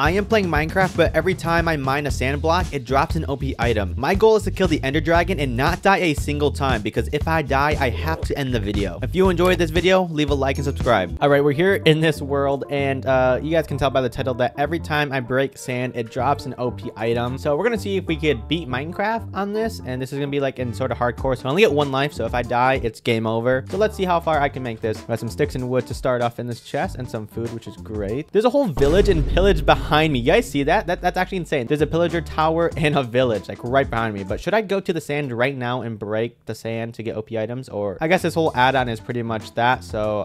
I am playing Minecraft, but every time I mine a sand block, it drops an OP item. My goal is to kill the Ender Dragon and not die a single time, because if I die, I have to end the video. If you enjoyed this video, leave a like and subscribe. All right, we're here in this world, and you guys can tell by the title that every time I break sand, it drops an OP item. So we're gonna see if we could beat Minecraft on this, and this is gonna be like in sort of hardcore. So I only get one life, so if I die, it's game over. So let's see how far I can make this. I got some sticks and wood to start off in this chest, and some food, which is great. There's a whole village and pillage behind me. You guys see that? That's actually insane. There's a pillager tower and a village like right behind me. But should I go to the sand right now and break the sand to get OP items? Or I guess this whole add-on is pretty much that. So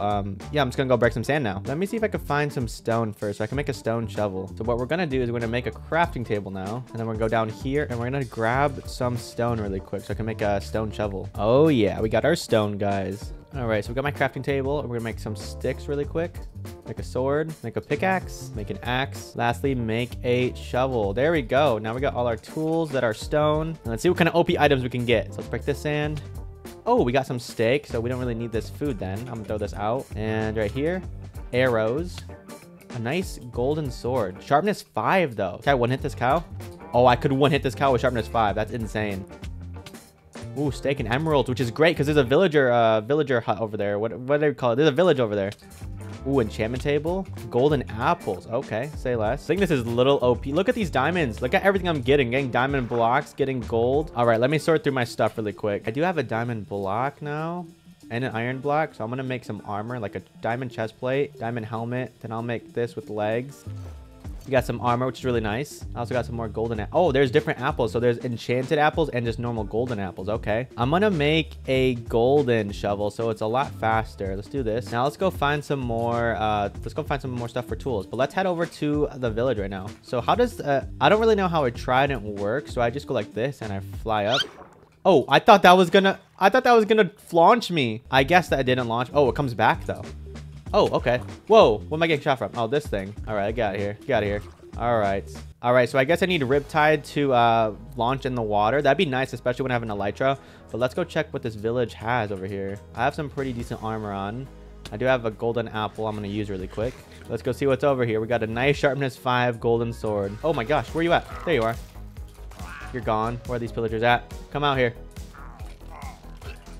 yeah, I'm just gonna go break some sand now. Let me see if I can find some stone first so I can make a stone shovel. So what we're gonna do is we're gonna make a crafting table now, and then we're gonna go down here and we're gonna grab some stone really quick so I can make a stone shovel. Oh yeah, we got our stone, guys. All right, so we got my crafting table. We're gonna make some sticks really quick. Make a sword, make a pickaxe, make an axe. Lastly, make a shovel. There we go. Now we got all our tools that are stone. And let's see what kind of OP items we can get. So let's break this sand. Oh, we got some steak, so we don't really need this food then. I'm gonna throw this out. And right here, arrows. A nice golden sword. Sharpness 5 though. Can I one hit this cow? Oh, I could one hit this cow with sharpness 5. That's insane. Ooh, steak and emeralds, which is great because there's a villager hut over there. What do they call it? There's a village over there. Ooh, enchantment table. Golden apples. Okay, say less. I think this is little OP. Look at these diamonds. Look at everything I'm getting. Getting diamond blocks, getting gold. All right, let me sort through my stuff really quick. I do have a diamond block now and an iron block. So I'm going to make some armor, like a diamond chest plate, diamond helmet. Then I'll make this with legs. We got some armor, which is really nice. I also got some more golden. Oh, there's different apples. So there's enchanted apples and just normal golden apples. Okay. I'm going to make a golden shovel, so it's a lot faster. Let's do this. Now let's go find some more. Let's go find some more stuff for tools, but let's head over to the village right now. So how does, I don't really know how a trident works. So I just go like this and I fly up. Oh, I thought that was gonna launch me. I guess that didn't launch. Oh, it comes back though. Oh, okay. Whoa, what am I getting shot from? Oh, this thing. All right, I got here. Got here. All right. All right, so I guess I need Riptide to launch in the water. That'd be nice, especially when I have an Elytra. But let's go check what this village has over here. I have some pretty decent armor on. I do have a golden apple I'm gonna use really quick. Let's go see what's over here. We got a nice sharpness 5 golden sword. Oh my gosh, where are you at? There you are. You're gone. Where are these pillagers at? Come out here.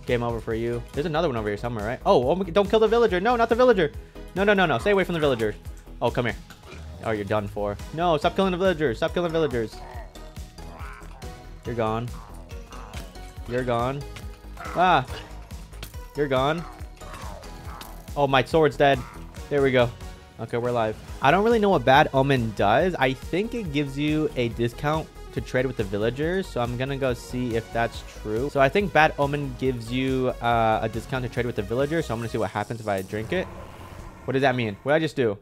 Game over for you. There's another one over here somewhere, right? Oh, don't kill the villager. No, not the villager. No, no, no, no. Stay away from the villager. Oh, come here. Oh, you're done for. No, stop killing the villagers. Stop killing villagers. You're gone. You're gone. Ah. You're gone. Oh, my sword's dead. There we go. Okay, we're alive. I don't really know what Bad Omen does. I think it gives you a discount to trade with the villagers, so I'm gonna go see if that's true. So I think Bad Omen gives you a discount to trade with the villagers, so I'm gonna see what happens if I drink it. What does that mean? What did I just do?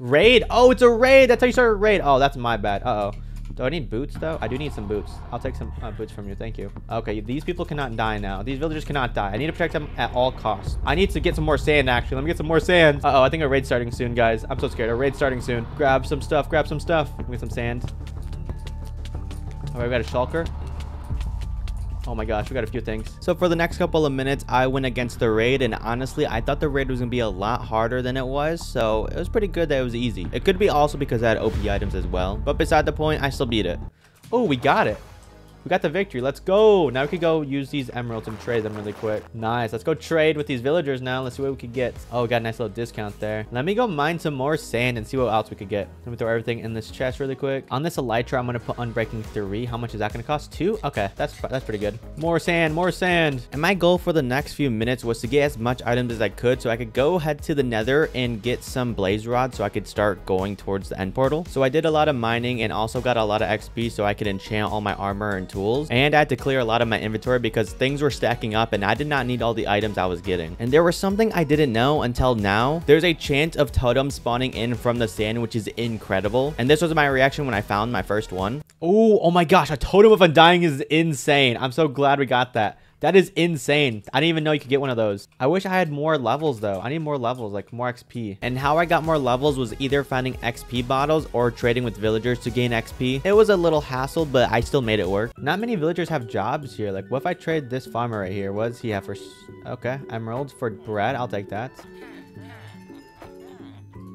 Raid. Oh, it's a raid. That's how you start a raid. Oh, that's my bad. Uh-oh. Do I need boots though? I do need some boots. I'll take some boots from you. Thank you. Okay, these people cannot die now. These villagers cannot die. I need to protect them at all costs. I need to get some more sand actually. Let me get some more sand. Uh-oh, I think a raid's starting soon, guys. I'm so scared. A raid's starting soon. Grab some stuff. Grab some stuff. Get some sand. All right, we got a shulker. Oh my gosh, we got a few things. So for the next couple of minutes, I went against the raid, and honestly, I thought the raid was gonna be a lot harder than it was, so it was pretty good that it was easy. It could be also because I had OP items as well, but beside the point, I still beat it. Oh, we got it. We got the victory. Let's go. Now we can go use these emeralds and trade them really quick. Nice. Let's go trade with these villagers now. Let's see what we could get. Oh, we got a nice little discount there. Let me go mine some more sand and see what else we could get. Let me throw everything in this chest really quick. On this Elytra, I'm going to put Unbreaking 3. How much is that going to cost? 2? Okay, that's pretty good. More sand, more sand. And my goal for the next few minutes was to get as much items as I could so I could go head to the Nether and get some blaze rods so I could start going towards the end portal. So I did a lot of mining and also got a lot of XP so I could enchant all my armor and tools, and I had to clear a lot of my inventory because things were stacking up and I did not need all the items I was getting. And there was something I didn't know until now. There's a chance of totems spawning in from the sand, which is incredible, and this was my reaction when I found my first one. Oh my gosh, a totem of undying is insane. I'm so glad we got that. That is insane. I didn't even know you could get one of those. I wish I had more levels though. I need more levels, like more XP. And how I got more levels was either finding XP bottles or trading with villagers to gain XP. It was a little hassle, but I still made it work. Not many villagers have jobs here. Like, what if I trade this farmer right here? What does he have for... Okay, emeralds for bread. I'll take that.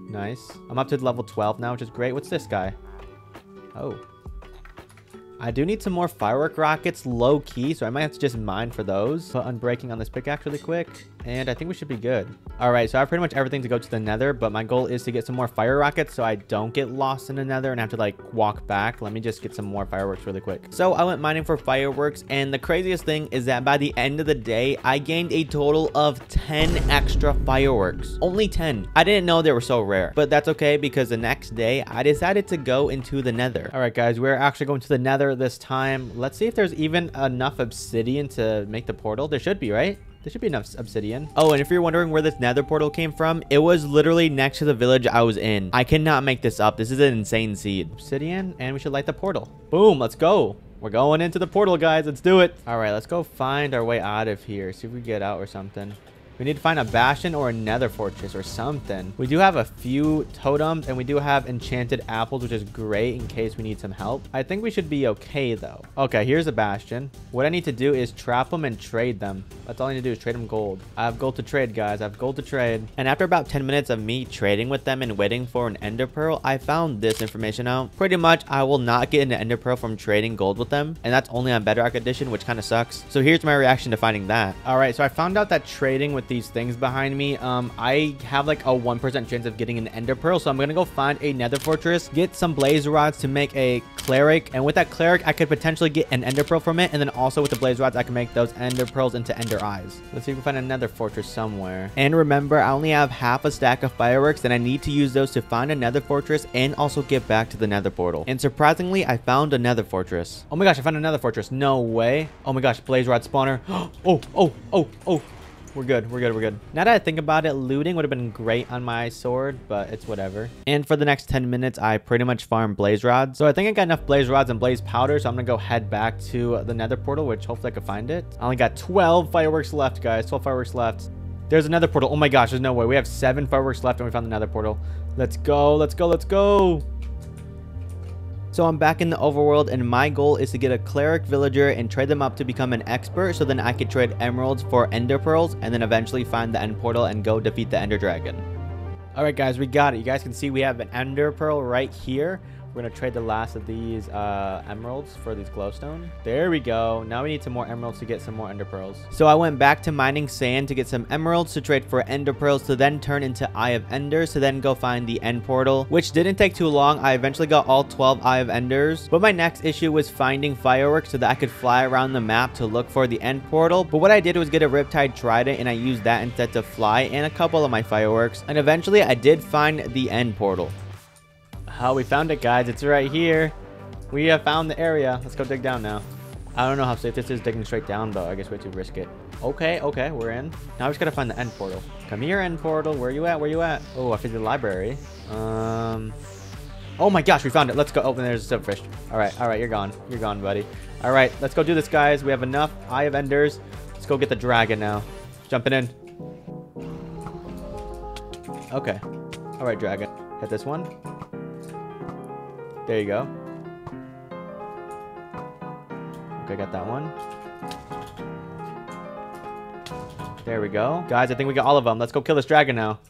Nice. I'm up to level 12 now, which is great. What's this guy? Oh. I do need some more firework rockets low key, so I might have to just mine for those. Put unbreaking on this pickaxe really quick, and I think we should be good. All right, so I have pretty much everything to go to the Nether, but my goal is to get some more fire rockets so I don't get lost in the Nether and have to like walk back. Let me just get some more fireworks really quick. So I went mining for fireworks, and the craziest thing is that by the end of the day, I gained a total of 10 extra fireworks. Only 10. I didn't know they were so rare, but that's okay because the next day I decided to go into the Nether. All right, guys, we're actually going to the Nether this time. Let's see if there's even enough obsidian to make the portal. There should be, right? There should be enough obsidian. Oh, and if you're wondering where this Nether portal came from, it was literally next to the village I was in. I cannot make this up. This is an insane seed. Obsidian, and we should light the portal. Boom, let's go. We're going into the portal, guys. Let's do it. All right, let's go find our way out of here. See if we get out or something. We need to find a bastion or a nether fortress or something. We do have a few totems, and we do have enchanted apples, which is great in case we need some help. I think we should be okay, though. Okay, here's a bastion. What I need to do is trap them and trade them. That's all I need to do is trade them gold. I have gold to trade, guys. I have gold to trade. And after about 10 minutes of me trading with them and waiting for an ender pearl, I found this information out. Pretty much, I will not get an ender pearl from trading gold with them. And that's only on Bedrock Edition, which kind of sucks. So here's my reaction to finding that. All right, so I found out that trading with these things behind me, I have like a 1% chance of getting an ender pearl, so I'm gonna go find a nether fortress, get some blaze rods to make a cleric, and with that cleric I could potentially get an ender pearl from it, and then also with the blaze rods I can make those ender pearls into ender eyes. Let's see if we can find another fortress somewhere. And remember, I only have half a stack of fireworks, and I need to use those to find a nether fortress and also get back to the nether portal. And surprisingly, I found a nether fortress. Oh my gosh, I found another fortress. No way. Oh my gosh, blaze rod spawner. Oh, we're good. We're good. We're good. Now that I think about it, looting would have been great on my sword, but it's whatever. And for the next 10 minutes, I pretty much farmed blaze rods. So I think I got enough blaze rods and blaze powder. So I'm going to go head back to the nether portal, which hopefully I can find it. I only got 12 fireworks left, guys. 12 fireworks left. There's another portal. Oh my gosh, there's no way. We have 7 fireworks left and we found the nether portal. Let's go. Let's go. Let's go. So I'm back in the overworld, and my goal is to get a cleric villager and trade them up to become an expert, so then I could trade emeralds for ender pearls and then eventually find the end portal and go defeat the ender dragon. All right, guys, we got it. You guys can see we have an ender pearl right here. We're going to trade the last of these emeralds for these glowstone. There we go. Now we need some more emeralds to get some more ender pearls. So I went back to mining sand to get some emeralds to trade for ender pearls to then turn into Eye of Enders to then go find the end portal, which didn't take too long. I eventually got all 12 Eye of Enders, but my next issue was finding fireworks so that I could fly around the map to look for the end portal. But what I did was get a Riptide Trident, and I used that instead to fly and a couple of my fireworks. And eventually I did find the end portal. Oh, we found it, guys. It's right here. We have found the area. Let's go dig down now. I don't know how safe this is digging straight down, though. I guess we have to risk it. Okay, okay, we're in. Now we just gotta find the end portal. Come here, end portal. Where you at? Where you at? Oh, I found the library. Oh my gosh, we found it. Let's go. Oh, and there's a silverfish. All right, you're gone. You're gone, buddy. All right, let's go do this, guys. We have enough Eye of Enders. Let's go get the dragon now. Jumping in. Okay. All right, dragon. Hit this one. There you go. Okay, got that one. There we go. Guys, I think we got all of them. Let's go kill this dragon now.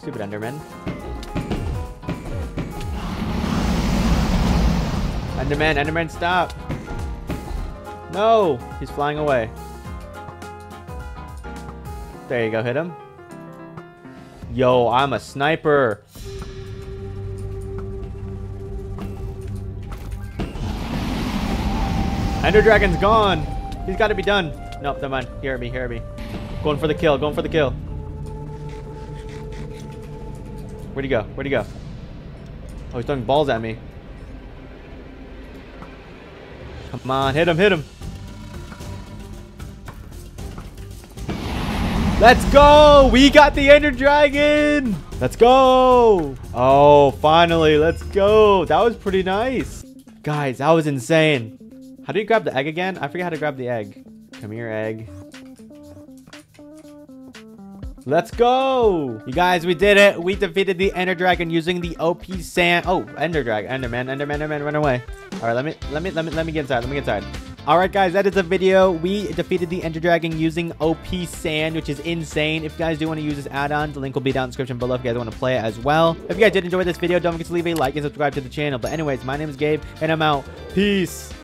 Stupid Enderman. Enderman, Enderman, stop. No, he's flying away. There you go, hit him. Yo, I'm a sniper. Ender Dragon's gone. He's got to be done. Nope, never mind. Hear me, hear me. Going for the kill, going for the kill. Where'd he go? Where'd he go? Oh, he's throwing balls at me. Come on, hit him, hit him. Let's go! We got the Ender Dragon! Let's go! Oh, finally, let's go! That was pretty nice. Guys, that was insane. How do you grab the egg again? I forget how to grab the egg. Come here, egg. Let's go! You guys, we did it! We defeated the Ender Dragon using the OP sand. Oh, Ender Dragon. Enderman, Enderman, Enderman, run away. Alright, let me get inside. Let me get inside. Alright guys, that is the video. We defeated the Ender Dragon using OP sand, which is insane. If you guys do want to use this add-on, the link will be down in the description below if you guys want to play it as well. If you guys did enjoy this video, don't forget to leave a like and subscribe to the channel. But anyways, my name is Gabe, and I'm out. Peace!